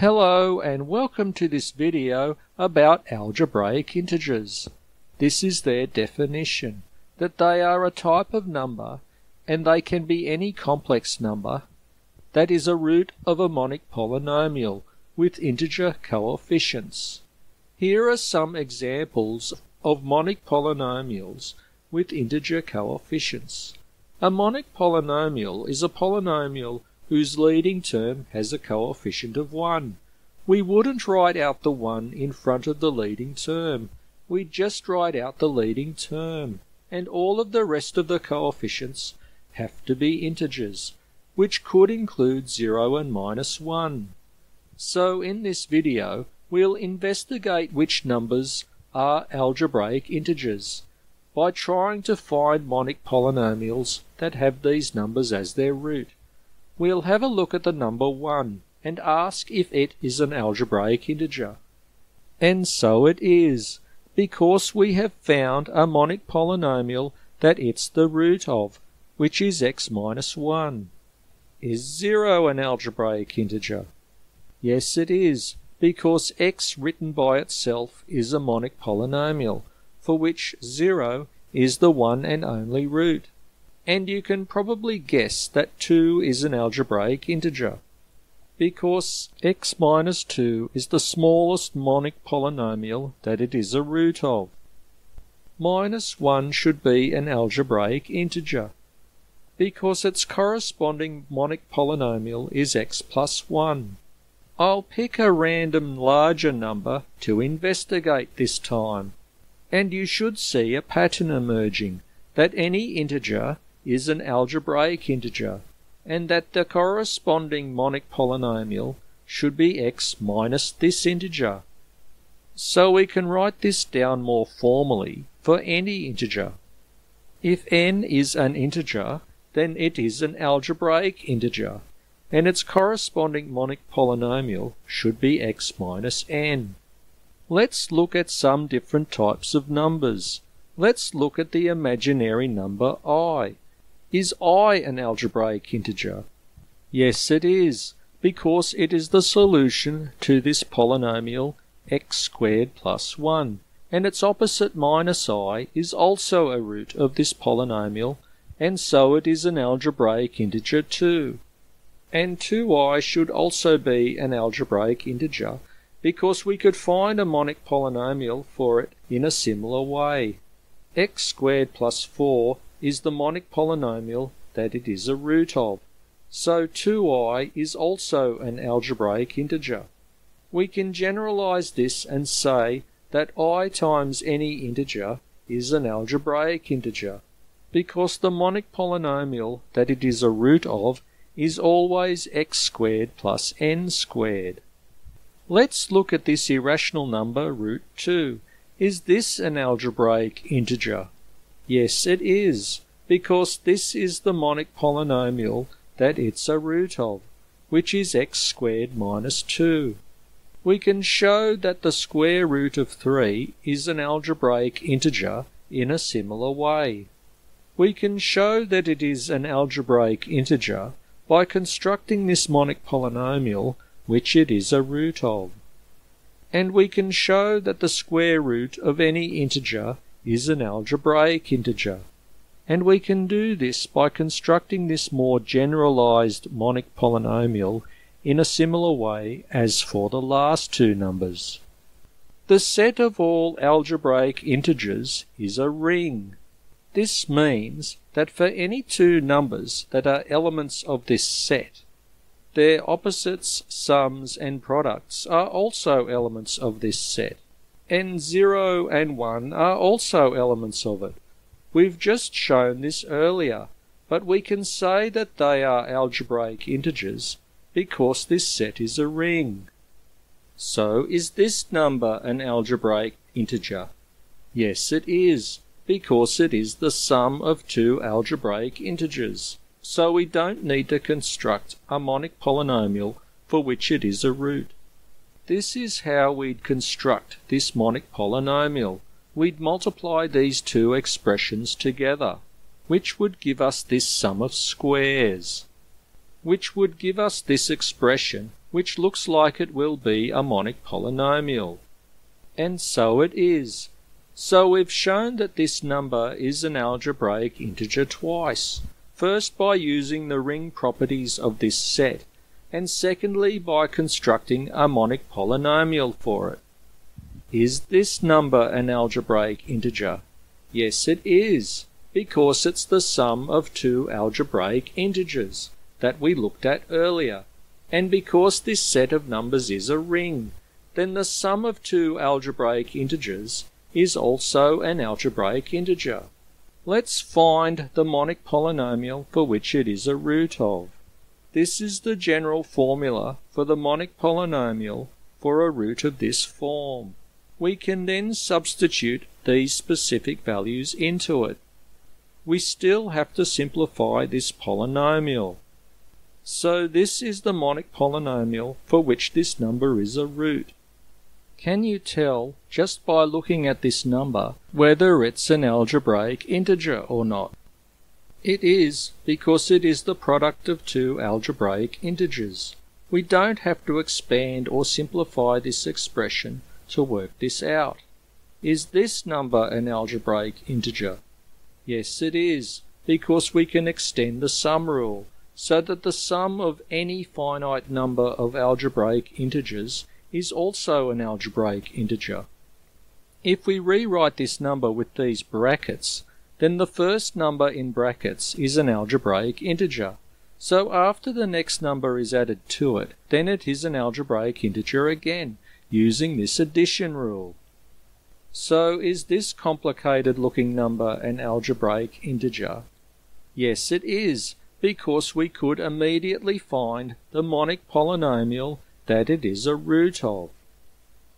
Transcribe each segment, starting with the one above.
Hello and welcome to this video about algebraic integers. This is their definition, that they are a type of number and they can be any complex number that is a root of a monic polynomial with integer coefficients. Here are some examples of monic polynomials with integer coefficients. A monic polynomial is a polynomial whose leading term has a coefficient of 1. We wouldn't write out the 1 in front of the leading term. We'd just write out the leading term. And all of the rest of the coefficients have to be integers, which could include 0 and minus 1. So in this video, we'll investigate which numbers are algebraic integers by trying to find monic polynomials that have these numbers as their root. We'll have a look at the number 1 and ask if it is an algebraic integer. And so it is, because we have found a monic polynomial that it's the root of, which is x minus 1. Is 0 an algebraic integer? Yes, it is, because x written by itself is a monic polynomial, for which 0 is the one and only root. And you can probably guess that 2 is an algebraic integer, because x minus 2 is the smallest monic polynomial that it is a root of. Minus 1 should be an algebraic integer, because its corresponding monic polynomial is x plus 1. I'll pick a random larger number to investigate this time, and you should see a pattern emerging, that any integer is an algebraic integer, and that the corresponding monic polynomial should be x minus this integer. So we can write this down more formally for any integer. If n is an integer, then it is an algebraic integer, and its corresponding monic polynomial should be x minus n. Let's look at some different types of numbers. Let's look at the imaginary number I. Is I an algebraic integer? Yes, it is, because it is the solution to this polynomial x squared plus 1, and its opposite minus I is also a root of this polynomial, and so it is an algebraic integer too. And 2i should also be an algebraic integer, because we could find a monic polynomial for it in a similar way. X squared plus 4 is the monic polynomial that it is a root of, so 2i is also an algebraic integer. We can generalize this and say that I times any integer is an algebraic integer, because the monic polynomial that it is a root of is always x squared plus n squared. Let's look at this irrational number root 2. Is this an algebraic integer? Yes, it is, because this is the monic polynomial that it's a root of, which is x squared minus 2. We can show that the square root of 3 is an algebraic integer in a similar way. We can show that it is an algebraic integer by constructing this monic polynomial, which it is a root of. And we can show that the square root of any integer is an algebraic integer. And we can do this by constructing this more generalized monic polynomial in a similar way as for the last two numbers. The set of all algebraic integers is a ring. This means that for any two numbers that are elements of this set, their opposites, sums, and products are also elements of this set, and 0 and 1 are also elements of it. We've just shown this earlier, but we can say that they are algebraic integers because this set is a ring. So is this number an algebraic integer? Yes, it is, because it is the sum of two algebraic integers. So we don't need to construct a monic polynomial for which it is a root. This is how we'd construct this monic polynomial. We'd multiply these two expressions together, which would give us this sum of squares, which would give us this expression which looks like it will be a monic polynomial. And so it is. So we've shown that this number is an algebraic integer twice. First by using the ring properties of this set, and secondly by constructing a monic polynomial for it. Is this number an algebraic integer? Yes, it is, because it's the sum of two algebraic integers that we looked at earlier. And because this set of numbers is a ring, then the sum of two algebraic integers is also an algebraic integer. Let's find the monic polynomial for which it is a root of. This is the general formula for the monic polynomial for a root of this form. We can then substitute these specific values into it. We still have to simplify this polynomial. So this is the monic polynomial for which this number is a root. Can you tell, just by looking at this number, whether it's an algebraic integer or not? It is, because it is the product of two algebraic integers. We don't have to expand or simplify this expression to work this out. Is this number an algebraic integer? Yes, it is, because we can extend the sum rule, so that the sum of any finite number of algebraic integers is also an algebraic integer. If we rewrite this number with these brackets, then the first number in brackets is an algebraic integer. So after the next number is added to it, then it is an algebraic integer again, using this addition rule. So is this complicated looking number an algebraic integer? Yes, it is, because we could immediately find the monic polynomial that it is a root of.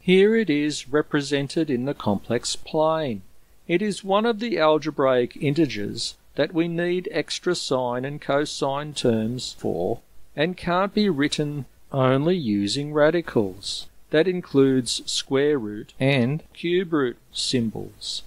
Here it is represented in the complex plane. It is one of the algebraic integers that we need extra sine and cosine terms for, and can't be written only using radicals. That includes square root and cube root symbols.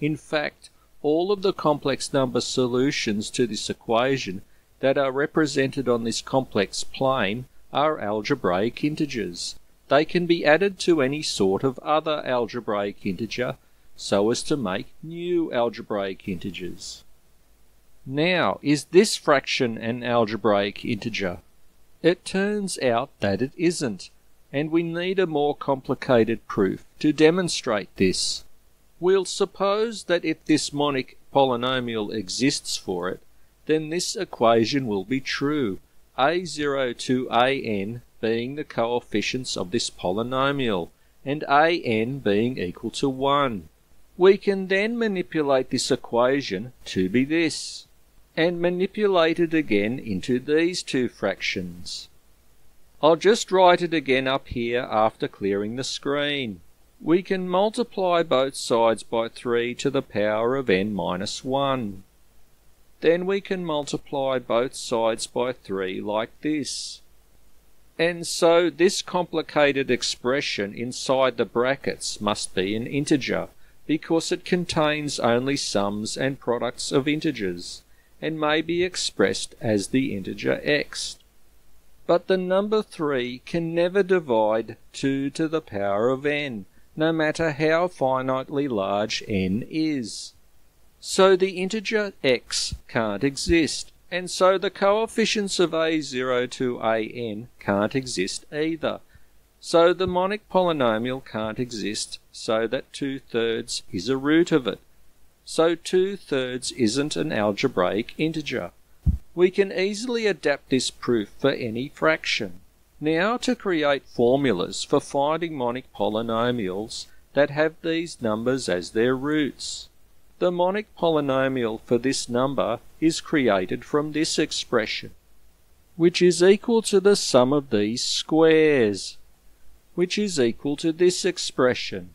In fact, all of the complex number solutions to this equation that are represented on this complex plane are algebraic integers. They can be added to any sort of other algebraic integer so as to make new algebraic integers. Now, is this fraction an algebraic integer? It turns out that it isn't, and we need a more complicated proof to demonstrate this. We'll suppose that if this monic polynomial exists for it, then this equation will be true, a0 to an being the coefficients of this polynomial, and an being equal to 1. We can then manipulate this equation to be this, and manipulate it again into these two fractions. I'll just write it again up here after clearing the screen. We can multiply both sides by 3 to the power of n minus 1. Then we can multiply both sides by 3 like this. And so this complicated expression inside the brackets must be an integer, because it contains only sums and products of integers, and may be expressed as the integer x. But the number 3 can never divide 2 to the power of n, no matter how finitely large n is. So the integer x can't exist, and so the coefficients of a0 to an can't exist either. So the monic polynomial can't exist, so that 2/3 is a root of it. So 2/3 isn't an algebraic integer. We can easily adapt this proof for any fraction. Now to create formulas for finding monic polynomials that have these numbers as their roots. The monic polynomial for this number is created from this expression, which is equal to the sum of these squares, which is equal to this expression.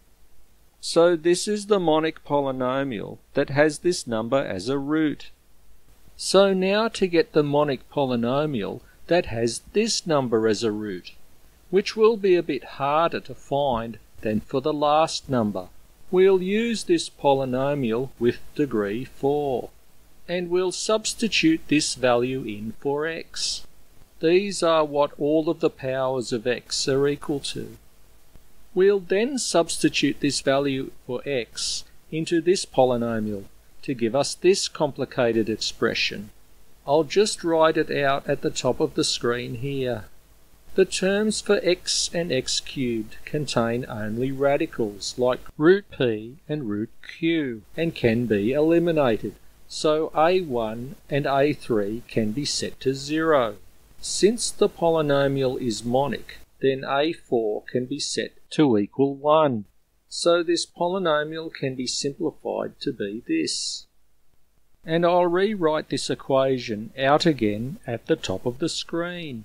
So this is the monic polynomial that has this number as a root. So now to get the monic polynomial that has this number as a root, which will be a bit harder to find than for the last number, we'll use this polynomial with degree 4, and we'll substitute this value in for x. These are what all of the powers of x are equal to. We'll then substitute this value for x into this polynomial to give us this complicated expression. I'll just write it out at the top of the screen here. The terms for x and x cubed contain only radicals like root p and root q and can be eliminated, so a1 and a3 can be set to 0. Since the polynomial is monic, then a4 can be set to equal 1. So this polynomial can be simplified to be this. And I'll rewrite this equation out again at the top of the screen.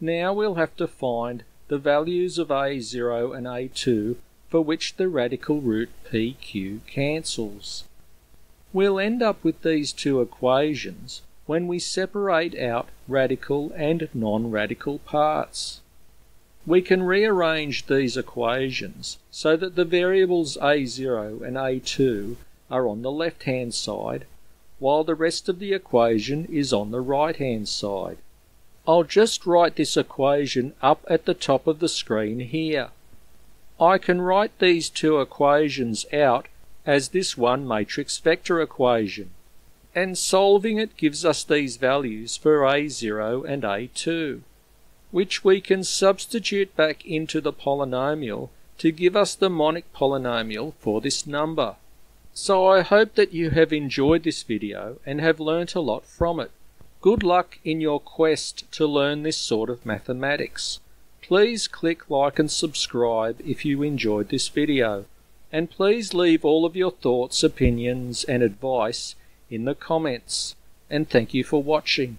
Now we'll have to find the values of a0 and a2 for which the radical root pq cancels. We'll end up with these two equations when we separate out radical and non-radical parts. We can rearrange these equations so that the variables a0 and a2 are on the left-hand side, while the rest of the equation is on the right-hand side. I'll just write this equation up at the top of the screen here. I can write these two equations out as this one matrix vector equation, and solving it gives us these values for a0 and a2, which we can substitute back into the polynomial to give us the monic polynomial for this number. So I hope that you have enjoyed this video and have learnt a lot from it. Good luck in your quest to learn this sort of mathematics. Please click like and subscribe if you enjoyed this video, and please leave all of your thoughts, opinions and advice in the comments. And thank you for watching.